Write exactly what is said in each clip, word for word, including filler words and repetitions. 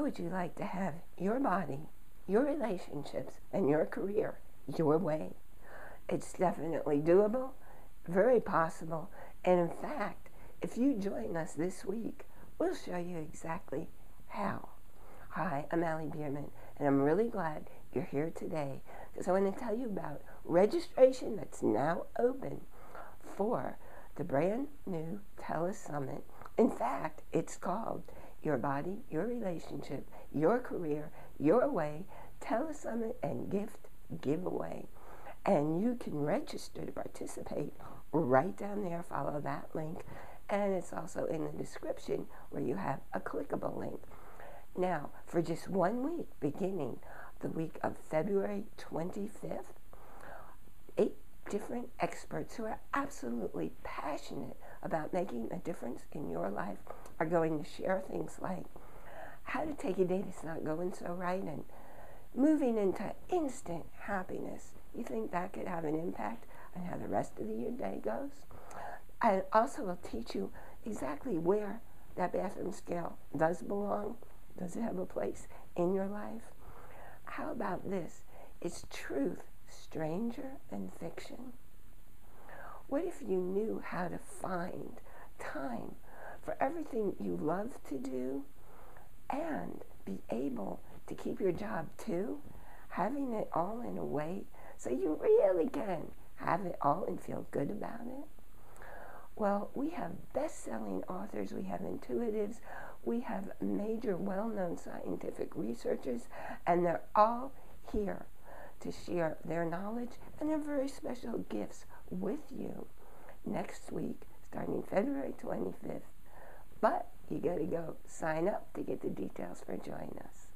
How would you like to have your body, your relationships, and your career your way? It's definitely doable, very possible, and in fact, if you join us this week, we'll show you exactly how. Hi, I'm Ali Bierman, and I'm really glad you're here today, because I want to tell you about registration that's now open for the brand new Telesummit. In fact, it's called Your Body, Your Relationship, Your Career, Your Way, Telesummit and Gift Giveaway. And you can register to participate right down there. Follow that link. And it's also in the description where you have a clickable link. Now, for just one week, beginning the week of February twenty-fifth, eight different experts who are absolutely passionate about making a difference in your life are going to share things like how to take a day that's not going so right and moving into instant happiness. You think that could have an impact on how the rest of your day goes? And also will teach you exactly where that bathroom scale does belong. Does it have a place in your life? How about this? It's truth, stranger than fiction. What if you knew how to find time for everything you love to do and be able to keep your job too, having it all in a way so you really can have it all and feel good about it? Well, we have best-selling authors, we have intuitives, we have major well-known scientific researchers, and they're all here to share their knowledge and their very special gifts with you next week, starting February twenty-fifth. But you gotta go sign up to get the details for joining us.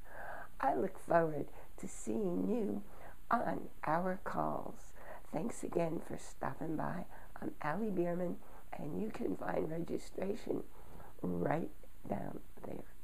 I look forward to seeing you on our calls. Thanks again for stopping by. I'm Ali Bierman, and you can find registration right down there.